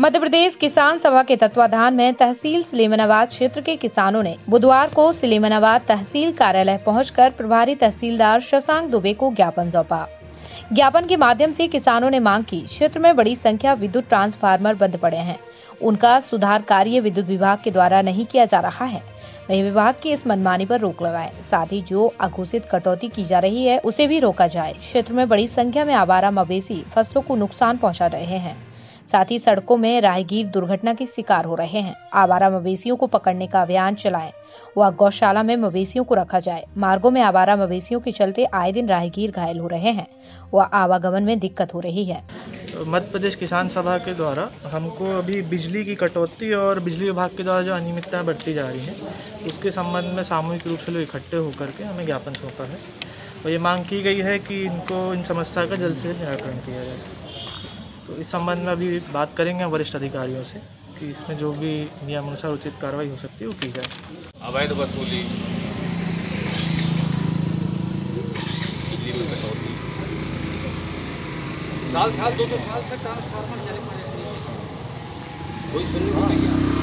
मध्य प्रदेश किसान सभा के तत्वाधान में तहसील स्लीमनाबाद क्षेत्र के किसानों ने बुधवार को स्लीमनाबाद तहसील कार्यालय पहुंचकर प्रभारी तहसीलदार शशांक दुबे को ज्ञापन सौंपा। ज्ञापन के माध्यम से किसानों ने मांग की क्षेत्र में बड़ी संख्या विद्युत ट्रांसफार्मर बंद पड़े हैं, उनका सुधार कार्य विद्युत विभाग के द्वारा नहीं किया जा रहा है, वही विभाग की इस मनमानी पर रोक लगाए, साथ ही जो अघोषित कटौती की जा रही है उसे भी रोका जाए। क्षेत्र में बड़ी संख्या में आवारा मवेशी फसलों को नुकसान पहुँचा रहे हैं, साथ ही सड़कों में राहगीर दुर्घटना के शिकार हो रहे हैं। आवारा मवेशियों को पकड़ने का अभियान चलाएं व गौशाला में मवेशियों को रखा जाए। मार्गों में आवारा मवेशियों के चलते आए दिन राहगीर घायल हो रहे हैं व आवागमन में दिक्कत हो रही है। मध्य प्रदेश किसान सभा के द्वारा हमको अभी बिजली की कटौती और बिजली विभाग के द्वारा जो अनियमितताएं बढ़ती जा रही हैं उसके संबंध में सामूहिक रूप से लोग इकट्ठे होकर के हमें ज्ञापन सौंपा है और ये मांग की गई है कि इनको इन समस्या का जल्द से जल्द निराकरण किया जाए। तो इस संबंध में अभी बात करेंगे वरिष्ठ अधिकारियों से कि इसमें जो भी नियमानुसार उचित कार्रवाई हो सकती है वो की जाए। अवैध वसूली, बिजली में कटौती, साल साल दो साल से ट्रांसफार्मर जले पड़े, कोई सुनवाई नहीं है।